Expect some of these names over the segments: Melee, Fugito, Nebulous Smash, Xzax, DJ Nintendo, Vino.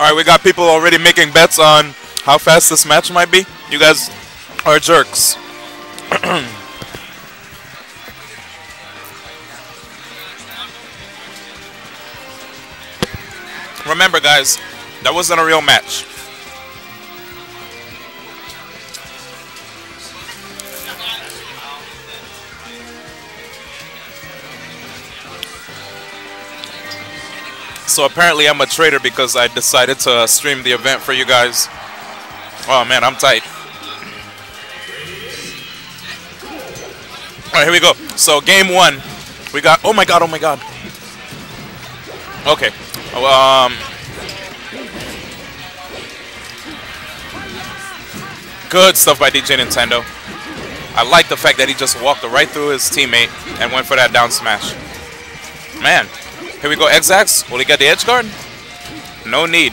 Alright, we got people already making bets on how fast this match might be. You guys are jerks. Remember, guys, that wasn't a real match. So apparently I'm a traitor because I decided to stream the event for you guys. Oh man, I'm tight. Alright, here we go. So game one. We got... Oh my god, oh my god. Okay. Good stuff by DJ Nintendo. I like the fact that he just walked right through his teammate and went for that down smash. Man. Here we go, Xzax. Will he get the edge guard? No need.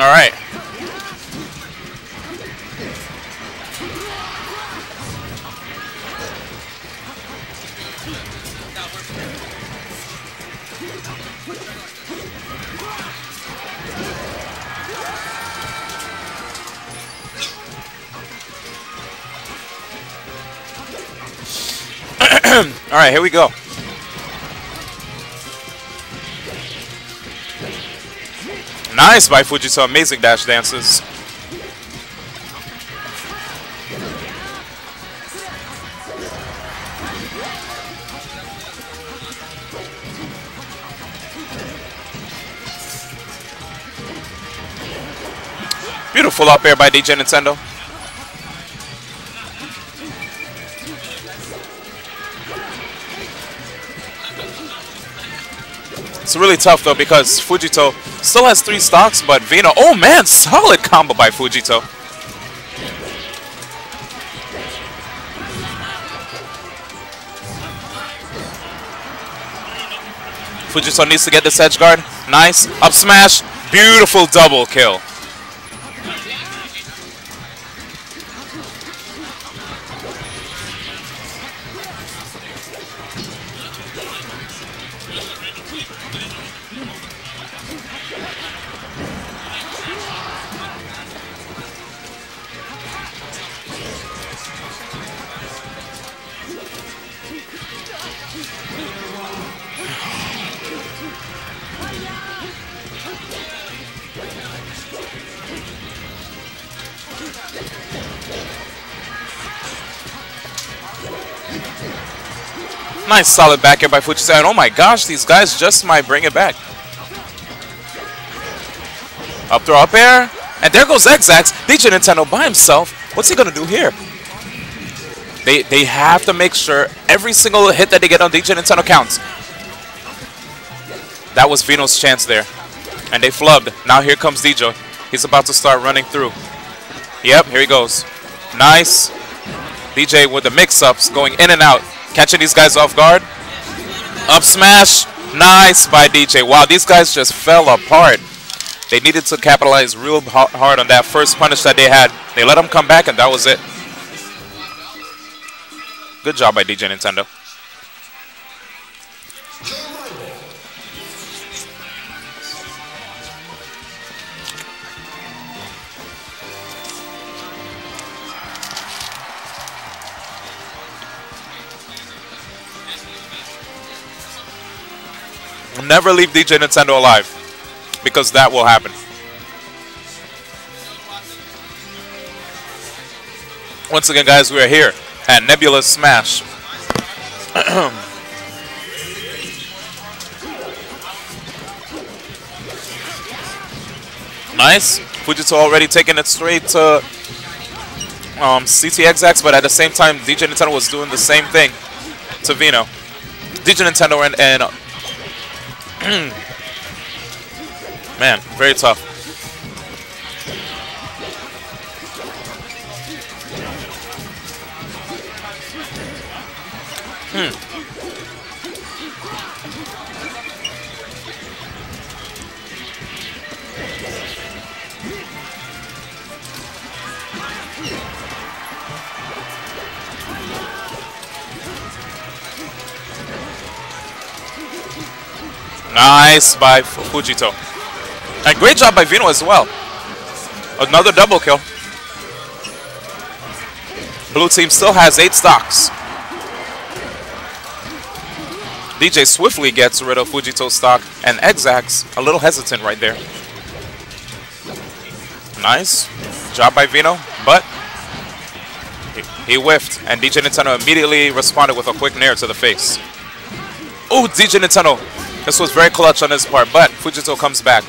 All right. All right, here we go. Nice by Fugito, amazing dash dances. Beautiful up air by DJ Nintendo. It's really tough though because Fugito still has 3 stocks, but Vino... Oh man, solid combo by Fugito. Fugito needs to get this edge guard. Nice. Up smash. Beautiful double kill. Nice solid back air by Fugito, and oh my gosh, these guys just might bring it back. Up throw, up air, and there goes Xzax. DJ Nintendo by himself. What's he gonna do here? They have to make sure every single hit that they get on DJ Nintendo counts. That was Vino's chance there, and they flubbed. Now here comes DJ. He's about to start running through. Yep, here he goes. Nice. DJ with the mix-ups, going in and out. Catching these guys off guard. Up smash. Nice by DJ. Wow, these guys just fell apart. They needed to capitalize real hard on that first punish that they had. They let them come back, and that was it. Good job by DJ Nintendo. Never leave DJ Nintendo alive, because that will happen. Once again, guys, we are here at Nebulous Smash. Nice. Fugito already taking it straight to CT Xzax, but at the same time, DJ Nintendo was doing the same thing to Vino. DJ Nintendo and Man, very tough. Nice by Fugito. And great job by Vino as well. Another double kill. Blue team still has 8 stocks. DJ swiftly gets rid of Fugito's stock, and Xzax a little hesitant right there. Nice job by Vino, but he whiffed, and DJ Nintendo immediately responded with a quick nair to the face. Oh, DJ Nintendo. This was very clutch on his part, but Fugito comes back.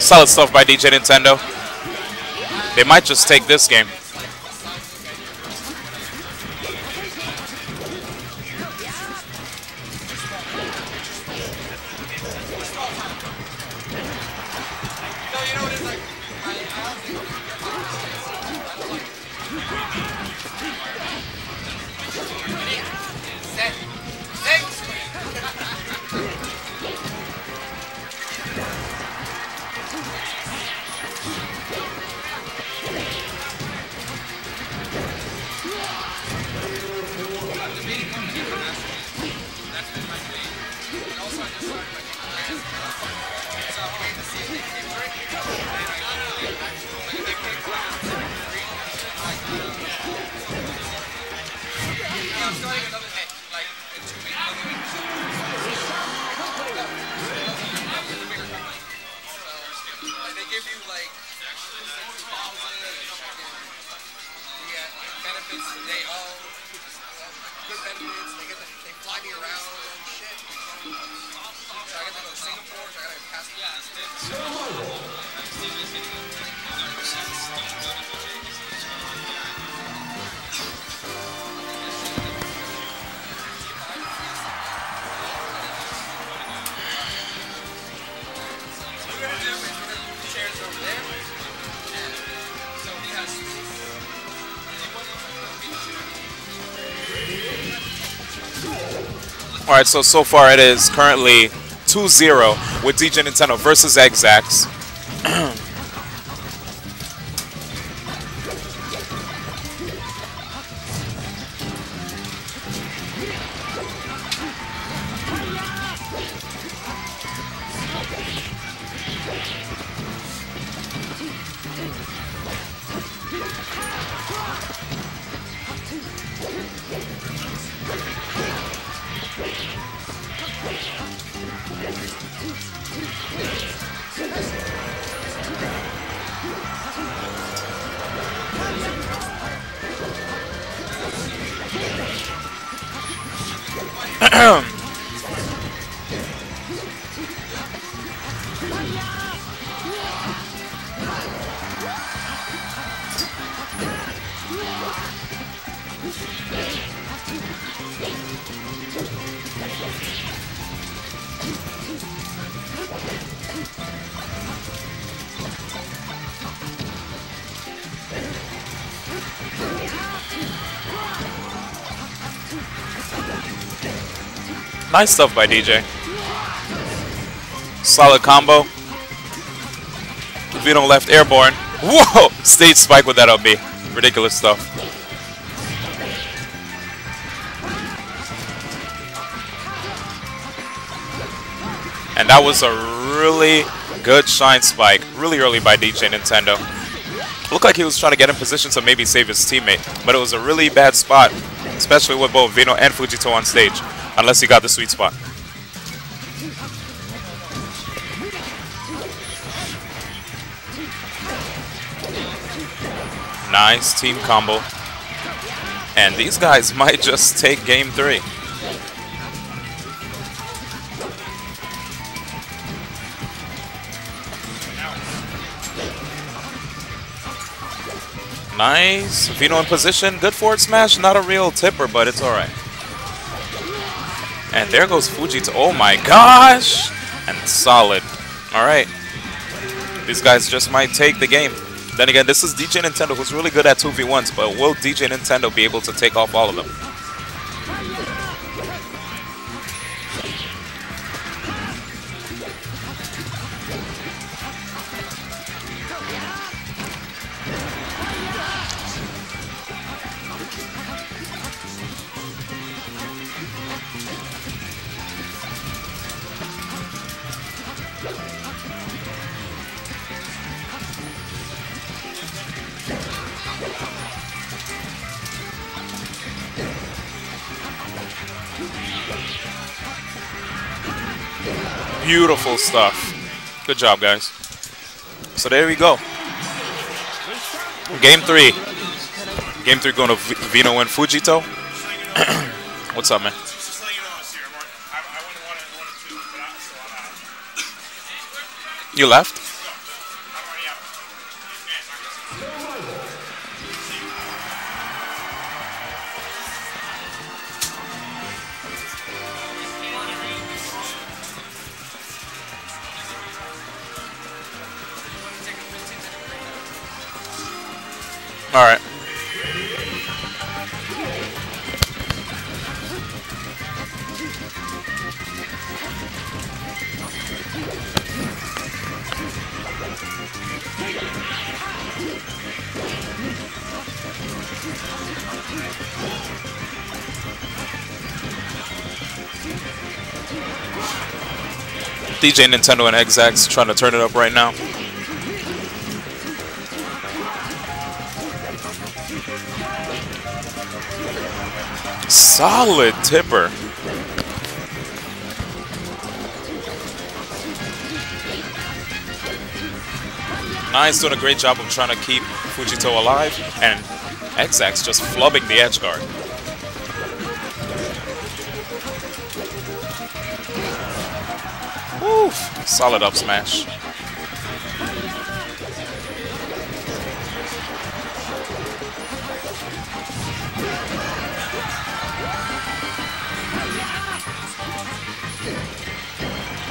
Solid stuff by DJ Nintendo. They might just take this game. Alright, so far it is currently 2-0 with DJ Nintendo versus Xzax. Nice stuff by DJ. Solid combo. Vino left airborne. Whoa! Stage spike with that LB. Ridiculous stuff. And that was a really Good shine spike, really early by DJ Nintendo. Looked like he was trying to get in position to maybe save his teammate, but it was a really bad spot, especially with both Vino and Fugito on stage, unless he got the sweet spot. Nice team combo. And these guys might just take game three. Nice. Vino in position. Good forward smash. Not a real tipper, but it's alright. And there goes Fugito. Oh my gosh! And solid. Alright. These guys just might take the game. Then again, this is DJ Nintendo, who's really good at 2v1s, but will DJ Nintendo be able to take off all of them? Beautiful stuff. Good job, guys. So there we go. Game three. Game three going to Vino and Fugito. What's up, man? You left? All right. DJ Nintendo and Xzax trying to turn it up right now. Solid tipper. Nice, doing a great job of trying to keep Fugito alive, and Xzax just flubbing the edge guard. Woo! Solid up smash.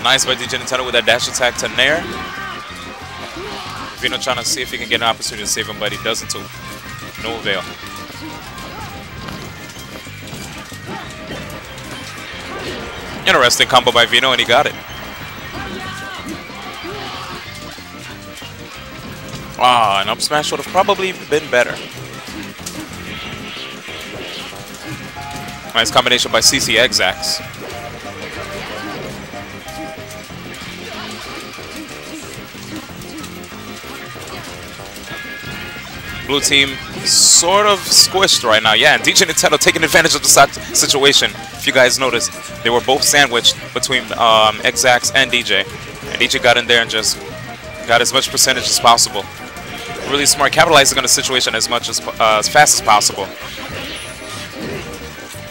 Nice by DJ Nintendo with that dash attack to Nair. Vino trying to see if he can get an opportunity to save him, but he doesn't, too. No avail. Interesting combo by Vino, and he got it. Ah, an up smash would have probably been better. Nice combination by CC Xzax. Blue team sort of squished right now. Yeah, and DJ Nintendo taking advantage of the situation. If you guys noticed, they were both sandwiched between Xzax and DJ. And DJ got in there and just got as much percentage as possible. Really smart, capitalizing on the situation as fast as possible.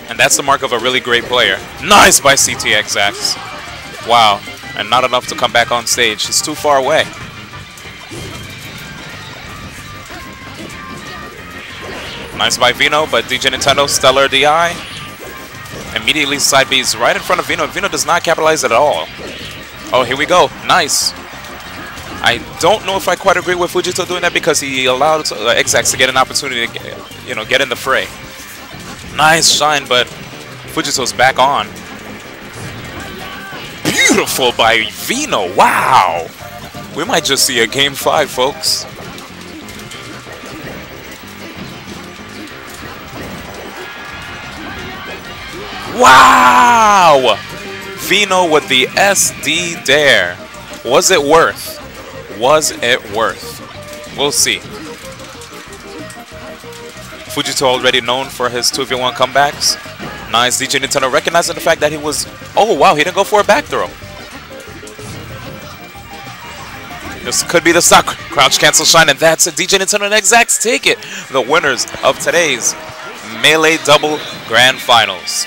And that's the mark of a really great player. Nice by CT Xzax. Wow, and not enough to come back on stage. He's too far away. Nice by Vino, but DJ Nintendo, stellar DI. Immediately side B's right in front of Vino. Vino does not capitalize at all. Oh, here we go. Nice. I don't know if I quite agree with Fugito doing that because he allowed Xzax to get an opportunity to, get in the fray. Nice shine, but Fugito's back on. Beautiful by Vino. Wow. We might just see a game five, folks. Wow! Vino with the SD dare. Was it worth? Was it worth? We'll see. Fugito already known for his 2v1 comebacks. Nice. DJ Nintendo recognizing the fact that he was... Oh, wow. He didn't go for a back throw. This could be the stock. Crouch, cancel, shine, and that's it. DJ Nintendo and Xzax take it. The winners of today's Melee Double Grand Finals.